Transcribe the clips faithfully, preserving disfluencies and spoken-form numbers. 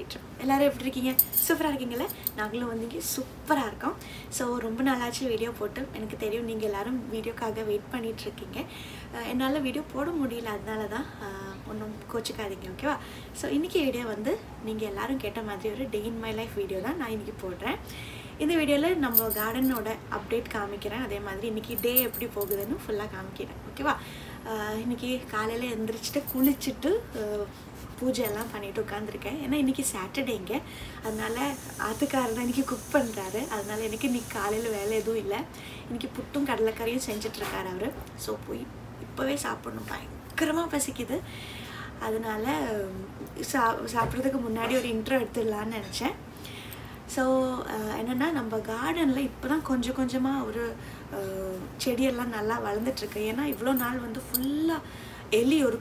Theatre எல்லாரும் எப்படி இருக்கீங்க சூப்பரா இருக்கீங்களா நாங்களும் வந்தீங்க சூப்பரா இருக்கோம் சோ ரொம்ப நாளாச்சு வீடியோ போட்டு எனக்கு தெரியும் நீங்க எல்லாரும் வீடியோக்காக வெயிட் பண்ணிட்டு இருக்கீங்க என்னால வீடியோ போட முடியல அதனால தான் ஒண்ணும் கோச்சுக்காதீங்க ஓகேவா சோ இன்னைக்கு வீடியோ வந்து நீங்க எல்லாரும் கேட்ட மாதிரி ஒரு day in my life video தான் நான் இன்னைக்கு போடுறேன் இந்த வீடியோல நம்ம கார்டனோட அப்டேட் காமிக்கிறேன் அதே மாதிரி இன்னைக்கு டே எப்படி போகுதுன்னு ஃபுல்லா காமிக்கிறேன் ஓகேவா இன்னைக்கு காலையில எந்திரிச்சிட்டு குளிச்சிட்டு पूजा पड़े उन्नी सैटरडे आदमी कुक पड़ा इनकी काले वेले इनकी पुट्टू कड़लकर सेटर सो पे सापड़ो भयंकर पसिद सापड़क मुना और इंट्रो एचें सो नम्बर गार्डन इतना कुछ कुछ और चेड़िया ना वलर्ट ऐसा इवो ना वो फुला एलि और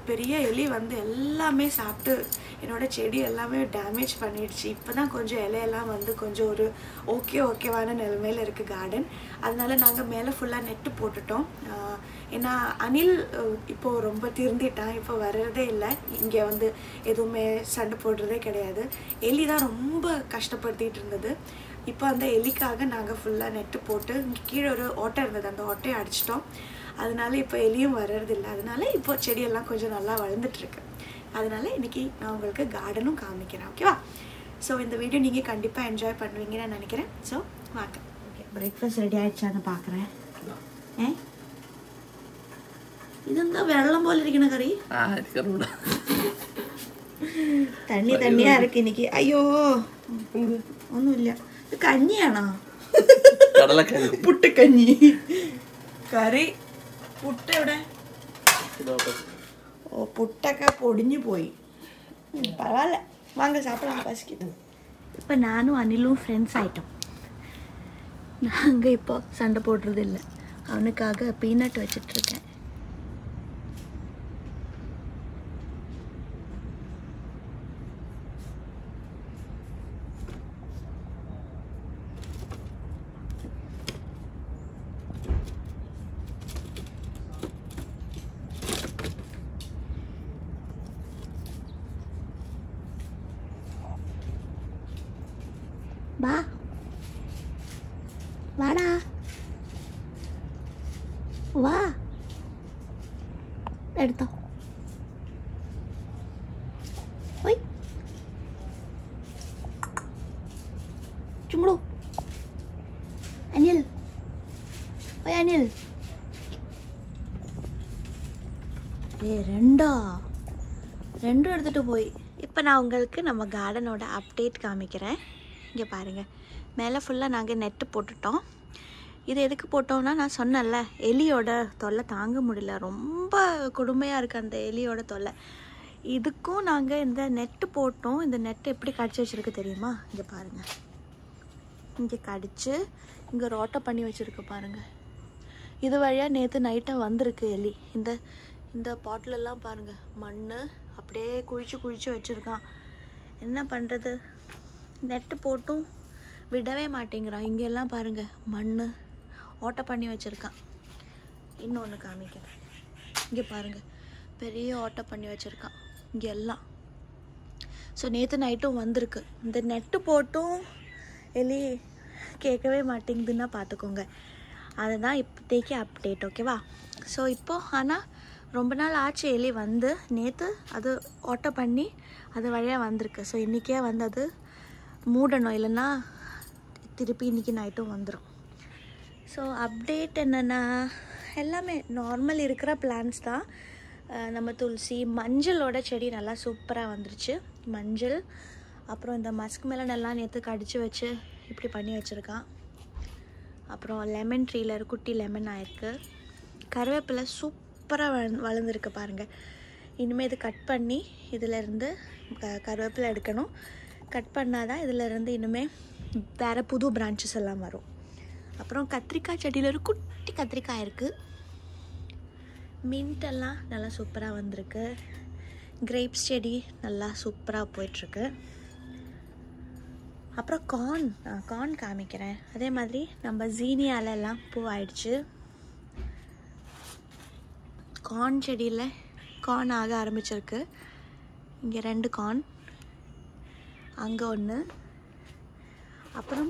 एलि वो एल सापो चेड़ी एल डेमेज पड़िड़ी इतना कुछ इलेल वो कुछ और ओके ओकेवान नील गार्डन अगर मेल फुला नट्टो ऐसा अनिल इो रोम तिरटा इरदे इं वो एदमे संडे कलि रोम कष्टपड़े इतना एलिका फुला नट्टे की ओट अंत ओट अड़चिटो அதனால இப்ப எலியும் வரறது இல்ல அதனால இப்போ செடி எல்லாம் கொஞ்சம் நல்லா வளர்ந்துட்டு இருக்கு அதனால இன்னைக்கு நான் உங்களுக்கு கார்டனும் காமிக்கிறேன் ஓகேவா சோ இந்த வீடியோ நீங்க கண்டிப்பா என்ஜாய் பண்ணுவீங்கன்னு நான் நினைக்கிறேன் சோ வாங்க ஓகே பிரேக்ஃபாஸ்ட் ரெடி ஆயிடுச்சான்னு பார்க்கறேன் ஹே இதுங்க வெள்ளம் போல இருக்குன கறி ஆ இருக்குறோட தண்ணி தண்ணியா இருக்கு இன்னைக்கு ஐயோ ஒண்ணும் இல்ல இது கண்ணியானா கடலை கண்ணி புட்டு கண்ணி கறி पुट ओ पुट पोड़ी परवाल वांग सापा नानू अनिलू फ्रेंड्स आइटम ना इो संडे पीनट वचिटर बा वाड़ा वाह एड़ता ओय चुमड़ो अनिल ओय अनिल ए रेंडा रेंडो एड़तुट्टु पोई इप्पो ना उंगलुक्कु नम्म गार्डनोड अपडेट कामिक्किरेन இங்க பாருங்க மேலே ஃபுல்லா நாங்க நெட் போட்டுட்டோம் இது எதுக்கு போட்டோம்னா நான் சொன்னல்ல எலியோட தொல்லை தாங்க முடியல ரொம்ப கொடுமையா இருக்கு அந்த எலியோட தொல்லை இதுக்கும் நாங்க இந்த நெட் போட்டோம் இந்த நெட் எப்படி கடிச்சு வச்சிருக்கு தெரியுமா இங்க பாருங்க இங்க கடிச்சு இங்க ரோட்ட பண்ணி வச்சிருக்கு பாருங்க இது வழியா நேத்து நைட்டா வந்திருக்கு எலி இந்த இந்த பாட்டில் எல்லாம் பாருங்க மண்ணு அப்படியே குழிச்சு குழிச்சு வச்சிருக்கான் என்ன பண்றது नेट पोटू विडवे माटेंगरा इंगेल्ला पारुंगा मण्णु ओट्टा पन्नी वच्चिरुक्कान इन्नोन्नु कामिक्किरेन इंगे पारुंगा पेरिय ओट्टा पन्नी वच्चिरुक्कान इंगेल्ला सो नेत्तु नाइट्टुम वंदिरुक्कु इंद नेट पोटू एलि केक्कवे माटेंगुदुन्ना पात्तुकोंगा अदुदान इप्पदैक्कु अपडेट ओकेवा सो इप्पो आना रोम्ब नाल आच्चु एलि वंदु नेत्तु अदु ओट्टा पन्नी अदु वलिया वंदिरुक्कु सो इन्निक्के वंदु अदु மூடணும் இல்லனா திருப்பி இன்னைக்கு நைட்டும் வந்துரும் சோ அப்டேட் என்னன்னா எல்லாமே நார்மல் இருக்கிற பிளான்ட்ஸ் தான் நம்ம துளசி மஞ்சளோட செடி நல்லா சூப்பரா வந்திருச்சு மஞ்சள் அப்புறம் இந்த மஸ்க் மெலன் எல்லாம் நேத்து கடிச்சு வச்சு இப்படி பண்ணி வச்சிருக்கான் அப்புறம் லெமன் ட்ரீல குட்டி லெமன் ஆயிருக்கு கறிவேப்பிலை சூப்பரா வளர்ந்திருக்கு பாருங்க இனிமே இது கட் பண்ணி இதில இருந்து கறிவேப்பிலை எடுக்கணும் कट पड़ा इतनी इनमें वे पुदू ब्रांचस वो अब कतरिका चटील कुटी कतरिका मिंटल ना सूपर वह ग्रेप्स चेड़ी ना सूपर पेटर अब कॉर्न कॉर्न कामिक अदार नम्बर जीनिया पूवाड़ी कॉर्न चेड़ील कॉर्न आग आरमीचर इंगे रेंडु कॉर्न அங்க ஒன்று அப்புறம்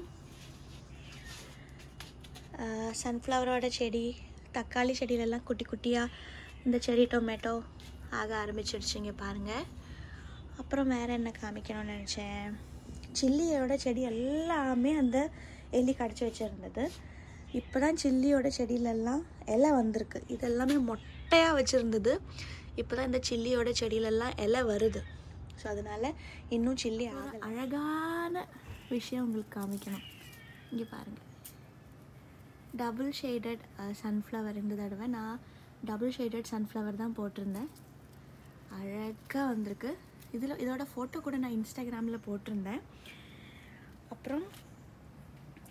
சன்ஃப்ளவரோட செடி தக்காளி செடியிலெல்லாம் குட்டி குட்டியாக இந்த செடி டொமேட்டோ ஆக ஆரம்பிச்சிடுச்சிங்க பாருங்கள். அப்புறம் வேறு என்ன காமிக்கணும்னு நினச்சேன், சில்லியோட செடி எல்லாமே அந்த எலி கடிச்சு வச்சுருந்தது. இப்போ தான் சில்லியோட செடியிலெல்லாம் இலை வந்திருக்கு. இது எல்லாமே மொட்டையாக வச்சுருந்தது. இப்போ தான் இந்த சில்லியோட செடியிலெல்லாம் இலை வருது. ஸோ அதனால் இன்னும் சில்லி ஆக அழகான விஷயம் உங்களுக்கு காமிக்கணும். இங்கே பாருங்கள், டபுள் ஷேடட் சன்ஃப்ளவர். இந்த தடவை நான் டபுள் ஷேடட் சன்ஃப்ளவர் தான் போட்டிருந்தேன். அழகாக வந்திருக்கு. இதில் இதோட ஃபோட்டோ கூட நான் இன்ஸ்டாகிராமில் போட்டிருந்தேன். அப்புறம்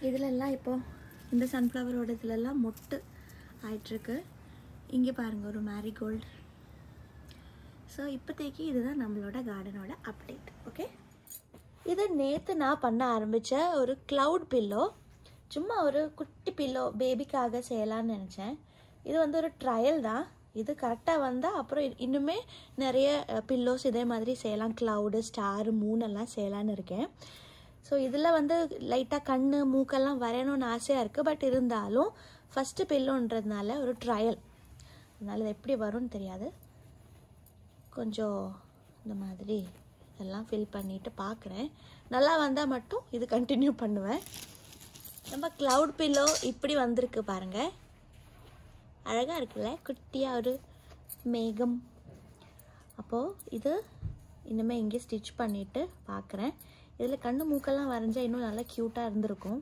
இதிலெல்லாம் இப்போது இந்த சன்ஃப்ளவரோட இதிலெல்லாம் மொட்டு ஆயிட்ருக்கு. இங்கே பாருங்கள், ஒரு மேரிகோல்டு. ஸோ இப்போதைக்கு இதுதான் நம்மளோட கார்டனோட அப்டேட். ஓகே, இது நேற்று நான் பண்ண ஆரம்பித்த ஒரு க்ளவுட் பில்லோ. சும்மா ஒரு குட்டி பில்லோ பேபிக்காக செய்யலான்னு நினச்சேன். இது வந்து ஒரு ட்ரையல் தான். இது கரெக்டாக வந்தால் அப்புறம் இன்னுமே நிறைய பில்லோஸ் இதே மாதிரி செய்யலாம். க்ளவுடு, ஸ்டாரு, மூணெல்லாம் செய்யலான்னு இருக்கேன். ஸோ இதில் வந்து லைட்டாக கண், மூக்கெல்லாம் வரையணும்னு ஆசையாக இருக்குது. பட் இருந்தாலும் ஃபஸ்ட்டு பில்லோன்றதுனால ஒரு ட்ரையல், அதனால் இது எப்படி வரும்னு தெரியாது. கொஞ்சம் இந்த மாதிரி இதெல்லாம் ஃபில் பண்ணிவிட்டு பார்க்குறேன். நல்லா வந்தால் மட்டும் இது கண்டினியூ பண்ணுவேன். நம்ம க்ளவுட் பில்லோ இப்படி வந்திருக்கு பாருங்கள். அழகாக இருக்குல்ல, குட்டியாக ஒரு மேகம். அப்போது இது இனிமேல் இங்கே ஸ்டிச் பண்ணிவிட்டு பார்க்குறேன். இதில் கண்ணு மூக்கெல்லாம் வரைஞ்சால் இன்னும் நல்லா க்யூட்டாக இருந்திருக்கும்.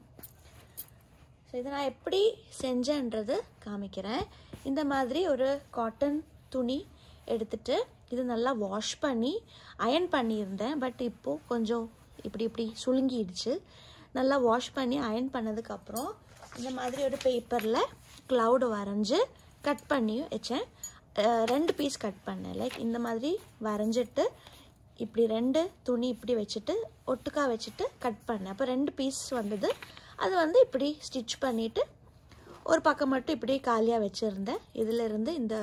ஸோ இதை நான் எப்படி செஞ்சேன்றது காமிக்கிறேன். இந்த மாதிரி ஒரு காட்டன் துணி எடுத்துகிட்டு இது நல்லா வாஷ் பண்ணி அயன் பண்ணியிருந்தேன். பட் இப்போது கொஞ்சம் இப்படி இப்படி சுளுங்கிடுச்சு. நல்லா வாஷ் பண்ணி அயன் பண்ணதுக்கப்புறம் இந்த மாதிரி ஒரு பேப்பரில் க்ளவுடு வரைஞ்சி கட் பண்ணி வச்சேன். ரெண்டு பீஸ் கட் பண்ணேன். லைக் இந்த மாதிரி வரைஞ்சிட்டு இப்படி ரெண்டு துணி இப்படி வச்சுட்டு ஒட்டுக்காக வச்சுட்டு கட் பண்ணேன். அப்போ ரெண்டு பீஸ் வந்தது. அது வந்து இப்படி ஸ்டிச் பண்ணிவிட்டு ஒரு பக்கம் மட்டும் இப்படி காலியாக வச்சுருந்தேன். இதிலிருந்து இந்த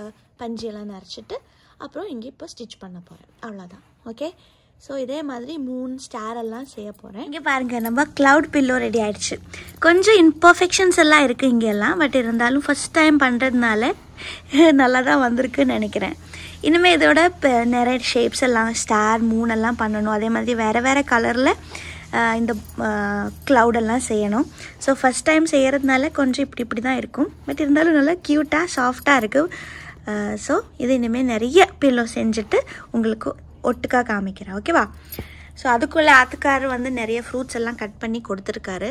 பஞ்சியெல்லாம் நரைச்சிட்டு அப்புறம் இங்கே இப்போ ஸ்டிச் பண்ண போகிறேன். அவ்வளோதான். ஓகே, ஸோ இதே மாதிரி மூணு ஸ்டாரெல்லாம் செய்ய போகிறேன். இங்கே பாருங்கள், நம்ம க்ளவுட் பில்லோ ரெடி ஆகிடுச்சு. கொஞ்சம் இம்பர்ஃபெக்ஷன்ஸ் எல்லாம் இருக்குது இங்கெல்லாம். பட் இருந்தாலும் ஃபஸ்ட் டைம் பண்ணுறதுனால நல்லா தான் வந்திருக்குன்னு நினைக்கிறேன். இனிமேல் இதோட நிறைய ஷேப்ஸ் எல்லாம், ஸ்டார், மூணெல்லாம் பண்ணணும். அதே மாதிரி வேறு வேறு கலரில் இந்த க்ளவுடெல்லாம் செய்யணும். ஸோ ஃபஸ்ட் டைம் செய்கிறதுனால கொஞ்சம் இப்படி இப்படி தான் இருக்கும். பட் இருந்தாலும் நல்லா க்யூட்டாக சாஃப்டாக இருக்குது. ஸோ இது இனிமேல் நிறைய பில்லோ செஞ்சுட்டு உங்களுக்கு ஒட்டுக்காக காமிக்கிறேன். ஓகேவா? ஸோ அதுக்குள்ளே ஆத்துக்காரர் வந்து நிறைய ஃப்ரூட்ஸ் எல்லாம் கட் பண்ணி கொடுத்துருக்காரு.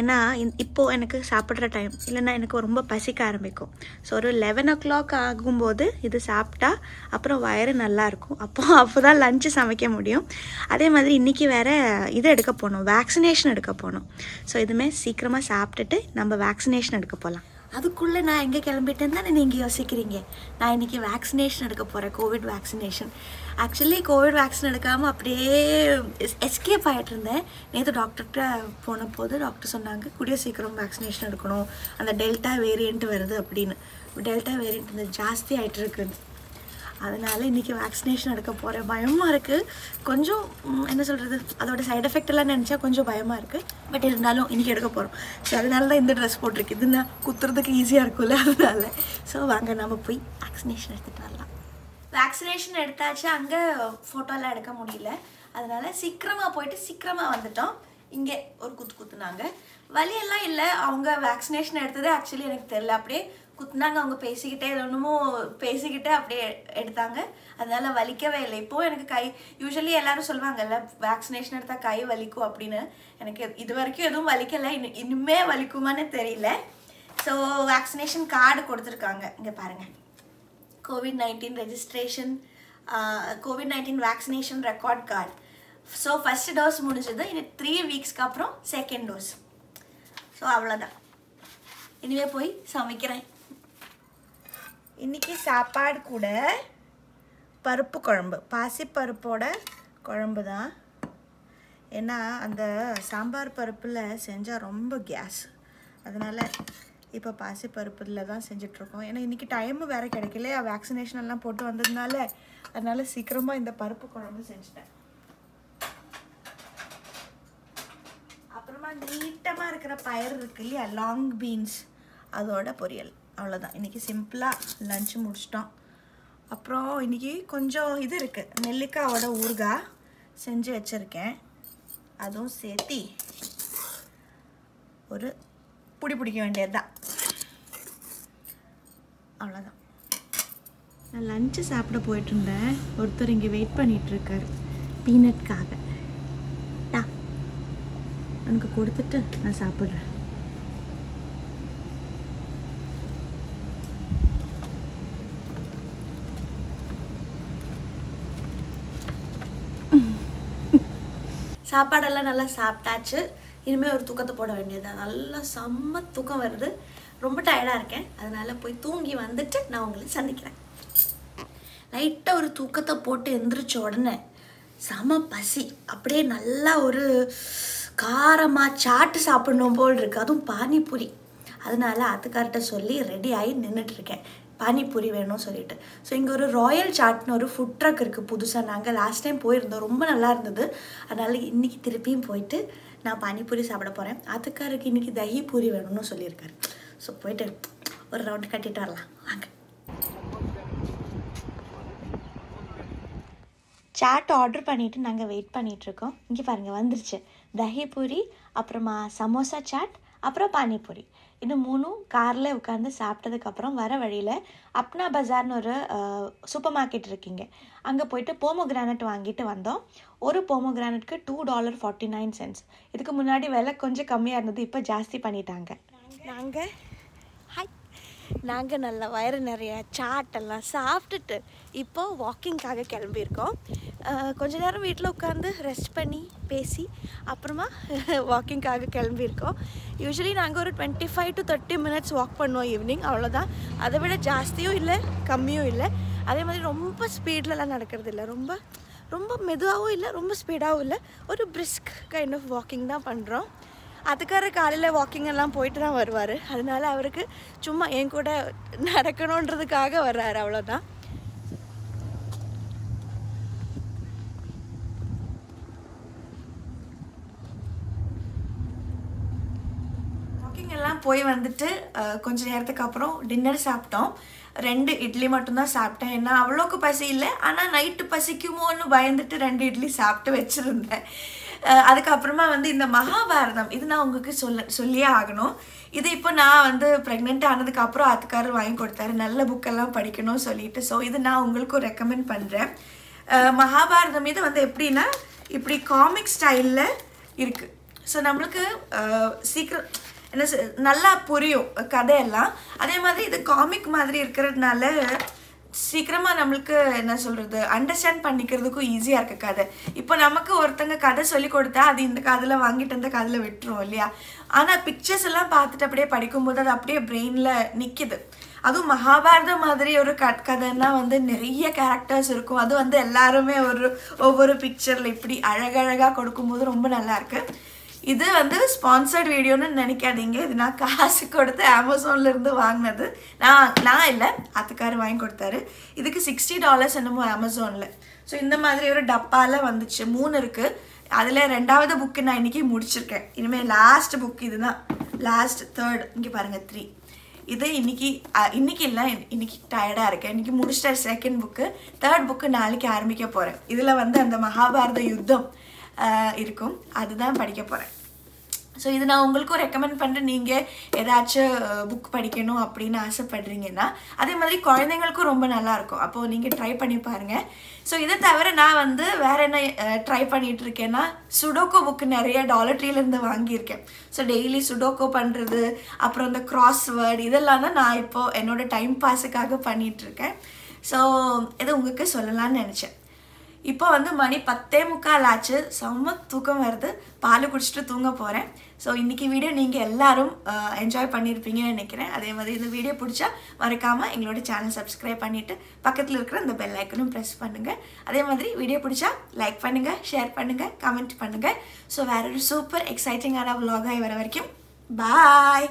ஏன்னா இப்போது எனக்கு சாப்பிட்ற டைம் இல்லைன்னா எனக்கு ரொம்ப பசிக்க ஆரம்பிக்கும். ஸோ ஒரு லெவன் ஓ கிளாக் ஆகும்போது இது சாப்பிட்டா அப்புறம் வயிறு நல்லாயிருக்கும். அப்போது அப்போ தான் லஞ்சு சமைக்க முடியும். அதே மாதிரி இன்றைக்கி வேறு இது எடுக்க போகணும், வேக்சினேஷன் எடுக்க போகணும். ஸோ இதுமே சீக்கிரமாக சாப்பிட்டுட்டு நம்ம வேக்சினேஷன் எடுக்க போகலாம். அதுக்குள்ளே நான் எங்கே கிளம்பிட்டேன்னு தானே நீங்கள் யோசிக்கிறீங்க. நான் இன்றைக்கி வேக்சினேஷன் எடுக்க போகிறேன், Covid vaccination. Actually Covid vaccine எடுக்காமல் அப்படியே எஸ்கேப் ஆகிட்டு இருந்தேன். நேற்று டாக்டர்கிட்ட போன போது டாக்டர் சொன்னாங்க கூடிய சீக்கிரம் வேக்சினேஷன் எடுக்கணும், அந்த டெல்டா வேரியண்ட் வருது அப்படின்னு. டெல்டா வேரியண்ட் வந்து ஜாஸ்தி ஆகிட்டு இருக்குது. அதனால் இன்றைக்கி வேக்சினேஷன் எடுக்க போகிற பயமாக இருக்குது. கொஞ்சம் என்ன சொல்கிறது, அதோடய சைட் எஃபெக்ட் எல்லாம் நினச்சா கொஞ்சம் பயமாக இருக்குது. பட் இருந்தாலும் இன்றைக்கி எடுக்க போகிறோம். ஸோ அதனால தான் இந்த ட்ரெஸ் போட்டிருக்கு. இதுன்னா குத்துறதுக்கு ஈஸியாக இருக்கும்ல, அதனால. ஸோ வாங்க நம்ம போய் வேக்சினேஷன் எடுத்துகிட்டு வரலாம். வேக்சினேஷன் எடுத்தாச்சு, அங்கே ஃபோட்டோலாம் எடுக்க முடியல. அதனால் சீக்கிரமாக போயிட்டு சீக்கிரமாக வந்துட்டோம். இங்கே ஒரு குத்து குத்துனாங்க. வலியெல்லாம் இல்லை. அவங்க வேக்சினேஷன் எடுத்தது ஆக்சுவலி எனக்கு தெரியல. அப்படியே குத்துனாங்க. அவங்க பேசிக்கிட்டே ஒன்றுமும் பேசிக்கிட்டே அப்படியே எடுத்தாங்க. அதனால வலிக்கவே இல்லை. இப்போது எனக்கு கை, யூஸ்வலி எல்லோரும் சொல்லுவாங்கல்ல வேக்சினேஷன் எடுத்தால் கை வலிக்கும் அப்படின்னு. எனக்கு இது வரைக்கும் எதுவும் வலிக்கலை. இன்னும் இன்னுமே வலிக்குமான்னு தெரியல. ஸோ வேக்சினேஷன் கார்டு கொடுத்துருக்காங்க. இங்கே பாருங்கள், Covid nineteen registration, Covid nineteen vaccination record card. So first dose முடிஞ்சது. இனி த்ரீ வீக்ஸ்க்கு அப்புறம் செகண்ட் டோஸ். ஸோ அவ்வளோதான். இனிமே போய் சமைக்கிறேன். இன்றைக்கி சாப்பாடு கூட பருப்பு குழம்பு, பாசிப்பருப்போட குழம்பு தான். ஏன்னா அந்த சாம்பார் பருப்பில் செஞ்சால் ரொம்ப கேஸ். அதனால் இப்போ பாசிப்பருப்பில் தான் செஞ்சிட்ருக்கோம். ஏன்னா இன்றைக்கி டைமு வேறு கிடைக்கலையா, வேக்சினேஷன் எல்லாம் போட்டு வந்ததுனால. அதனால் சீக்கிரமாக இந்த பருப்பு குழம்பு செஞ்சிட்டேன். நீட்டமா இருக்கிற பயர் இருக்கு இல்லையா லாங் பீன்ஸ் அதோட பொரியல் அவ்வளவுதான் இன்னைக்கு சிம்பிளா லஞ்ச் முடிச்சிட்டோம் அப்புறம் இன்னைக்கு கொஞ்சம் இது இருக்கு நெல்லிக்காயோட ஊறுகாய் செஞ்சு வச்சிருக்கேன் அதுவும் சேத்தி ஒரு புடி பிடிக்க வேண்டியதுதான் அவ்வளவுதான் நான் லஞ்ச் சாப்பிட போயிட்டு இருந்தேன் ஒருத்தர் இங்கே வெயிட் பண்ணிட்டு இருக்கார் பீனட்காக டா எனக்கு கொடுத்துட்டு நான் சாப்பிடுறேன் சாப்பாடெல்லாம் நல்லா சாப்பிட்டாச்சு இனிமேல் ஒரு தூக்கத்தை போட வேண்டியதுதான் நல்லா செம்ம தூக்கம் வருது ரொம்ப டயர்டாக இருக்கேன் அதனால் போய் தூங்கி வந்துட்டு நான் உங்களை சந்திக்கிறேன் லைட்டாக ஒரு தூக்கத்தை போட்டு எந்திரிச்ச உடனே செம பசி அப்படியே நல்லா ஒரு காரமாக சாட்டு சாப்பிடணும் போல் இருக்குது அதுவும் பானிபூரி அதனால் அதுக்கார்ட்ட சொல்லி ரெடி ஆகி நின்றுட்டுருக்கேன் பானிபூரி வேணும்னு சொல்லிட்டு ஸோ இங்கே ஒரு ராயல் சாட்னு ஒரு ஃபுட் ட்ரக் இருக்குது புதுசாக நாங்கள் லாஸ்ட் டைம் போயிருந்தோம் ரொம்ப நல்லா இருந்தது அதனால் இன்றைக்கி திருப்பியும் போயிட்டு நான் பானிபூரி சாப்பிட போகிறேன் அதுக்காருக்கு இன்றைக்கி தஹி பூரி வேணும்னு சொல்லியிருக்காரு ஸோ போயிட்டு ஒரு ரவுண்ட் கட்டிட்டு வரலாம் வாங்க சாட் ஆர்டர் பண்ணிவிட்டு நாங்கள் வெயிட் பண்ணிகிட்ருக்கோம் இங்கே பாருங்கள் வந்துருச்சு தஹி பூரி அப்புறமா சமோசா சாட் அப்புறம் பானிபூரி இந்த மூணும் காரில் உட்காந்து சாப்பிட்டதுக்கப்புறம் வர வழியில் அப்னா பஜார்னு ஒரு சூப்பர் மார்க்கெட் இருக்குங்க அங்கே போயிட்டு போமோகிரானட் வாங்கிட்டு வந்தோம் ஒரு போமோகிரானட்க்கு two dollar forty nine cents இதுக்கு முன்னாடி விலை கொஞ்சம் கம்மியாக இருந்தது இப்போ ஜாஸ்தி பண்ணிட்டாங்க நாங்கள் ஹாய் நாங்கள் நல்லா வயிறு நிறைய சாட்டெல்லாம் சாப்பிட்டுட்டு இப்போது வாக்கிங்காக கிளம்பியிருக்கோம் கொஞ்ச நேரம் வீட்டில் உட்காந்து ரெஸ்ட் பண்ணி பேசி அப்புறமா வாக்கிங்காக கிளம்பியிருக்கோம் யூஸ்வலி நாங்கள் ஒரு twenty five to thirty minutes walk பண்ணுவோம் ஈவினிங் அவ்வளோதான் அதை விட ஜாஸ்தியும் இல்லை கம்மியும் இல்லை அதே மாதிரி ரொம்ப ஸ்பீட்லலாம் நடக்கிறது இல்லை ரொம்ப ரொம்ப மெதுவாகவும் இல்லை ரொம்ப ஸ்பீடாகவும் இல்லை ஒரு பிரிஸ்க் கைண்ட் ஆஃப் வாக்கிங் தான் பண்ணுறோம் அதுக்கார காலையில் வாக்கிங் எல்லாம் போயிட்டு தான் வருவார் அதனால் அவருக்கு சும்மா என் கூட நடக்கணுன்றதுக்காக வர்றாரு அவ்வளோதான் வாக்கிங் எல்லாம் போய் வந்துட்டு கொஞ்ச நேரத்துக்கு அப்புறம் டின்னர் சாப்பிட்டோம் ரெண்டு இட்லி மட்டும்தான் சாப்பிட்டேன் ஏன்னா அவ்வளோக்கு பசி இல்லை ஆனால் நைட்டு பசிக்குமோன்னு பயந்துட்டு ரெண்டு இட்லி சாப்பிட்டு வச்சுருந்தேன் அதுக்கப்புறமா வந்து இந்த மகாபாரதம் இது நான் உங்களுக்கு சொல்ல சொல்லியே ஆகணும் இது இப்போ நான் வந்து ப்ரெக்னென்ட் ஆனதுக்கப்புறம் அதுக்காரர் வாங்கி கொடுத்தாரு நல்ல புக்கெல்லாம் படிக்கணும்னு சொல்லிட்டு ஸோ இது நான் உங்களுக்கும் ரெக்கமெண்ட் பண்ணுறேன் மகாபாரதம் இது வந்து எப்படின்னா இப்படி காமிக் ஸ்டைலில் இருக்குது ஸோ நம்மளுக்கு சீக்கிரம் என்ன நல்லா புரியும் கதையெல்லாம் அதே மாதிரி இது காமிக் மாதிரி இருக்கிறதுனால சீக்கிரமாக நம்மளுக்கு என்ன சொல்கிறது அண்டர்ஸ்டாண்ட் பண்ணிக்கிறதுக்கும் ஈஸியாக இருக்க கதை இப்போ நமக்கு ஒருத்தங்க கதை சொல்லி கொடுத்தா அது இந்த காதில் வாங்கிட்டு அந்த காதில் விட்டுரும் இல்லையா ஆனால் பிக்சர்ஸ் எல்லாம் பார்த்துட்டு அப்படியே படிக்கும்போது அது அப்படியே பிரெயினில் நிற்கிது அதுவும் மகாபாரதம் மாதிரி ஒரு கட் கதைன்னா வந்து நிறைய கேரக்டர்ஸ் இருக்கும் அது வந்து எல்லாருமே ஒரு ஒவ்வொரு பிக்சரில் இப்படி அழகழகாக கொடுக்கும்போது ரொம்ப நல்லாயிருக்கு இது வந்து ஸ்பான்சர்ட் வீடியோன்னு நினைக்காதீங்க இது நான் காசு கொடுத்து அமேசான்லேருந்து வாங்கினது நான் நான் இல்லை அதுக்காரு வாங்கி கொடுத்தாரு இதுக்கு சிக்ஸ்டி டாலர்ஸ் என்னமோ அமேசானில் ஸோ இந்த மாதிரி ஒரு டப்பாவில் வந்துச்சு மூணு இருக்குது அதில் ரெண்டாவது புக்கு நான் இன்றைக்கி முடிச்சிருக்கேன் இனிமேல் லாஸ்ட் புக் இது தான் லாஸ்ட் தேர்ட் இங்கே பாருங்கள் த்ரீ இது இன்றைக்கி இன்றைக்கி இல்லை இன்றைக்கி டயர்டாக இருக்கேன் இன்றைக்கி முடிச்சிட்ட செகண்ட் புக்கு தேர்ட் புக்கு நாளைக்கு ஆரம்பிக்க போகிறேன் இதில் வந்து அந்த மகாபாரத யுத்தம் இருக்கும் அதுதான் படிக்க போகிறேன் ஸோ இது நான் உங்களுக்கும் ரெக்கமெண்ட் பண்ணுறேன் நீங்கள் ஏதாச்சும் புக் படிக்கணும் அப்படின்னு ஆசைப்படுறீங்கன்னா அதே மாதிரி குழந்தைங்களுக்கும் ரொம்ப நல்லாயிருக்கும் அப்போது நீங்கள் ட்ரை பண்ணி பாருங்கள் ஸோ இதை தவிர நான் வந்து வேறு என்ன ட்ரை பண்ணிகிட்டு இருக்கேன்னா சுடோக்கோ புக்கு நிறைய டாலர் ட்ரீலேருந்து வாங்கியிருக்கேன் ஸோ டெய்லி சுடோக்கோ பண்ணுறது அப்புறம் இந்த கிராஸ் வேர்டு இதெல்லாம் தான் நான் இப்போது என்னோடய டைம் பாஸுக்காக பண்ணிகிட்ருக்கேன் ஸோ இதை உங்களுக்கு சொல்லலாம்னு நினச்சேன் இப்போ வந்து மணி பத்தே முக்கால் ஆச்சு செம்ம தூக்கம் வருது பால் குடிச்சிட்டு தூங்க போகிறேன் ஸோ இன்றைக்கி வீடியோ நீங்கள் எல்லோரும் என்ஜாய் பண்ணியிருப்பீங்கன்னு நினைக்கிறேன் அதே மாதிரி இந்த வீடியோ பிடிச்சா மறக்காமல் எங்களோட சேனல் சப்ஸ்கிரைப் பண்ணிவிட்டு பக்கத்தில் இருக்கிற இந்த பெல் ஐக்கனும் ப்ரெஸ் பண்ணுங்கள் அதே மாதிரி வீடியோ பிடிச்சா லைக் பண்ணுங்கள் ஷேர் பண்ணுங்கள் கமெண்ட் பண்ணுங்கள் ஸோ வேற ஒரு சூப்பர் எக்ஸைட்டிங்கான வ்ளாகாக வர வரைக்கும் பாய்.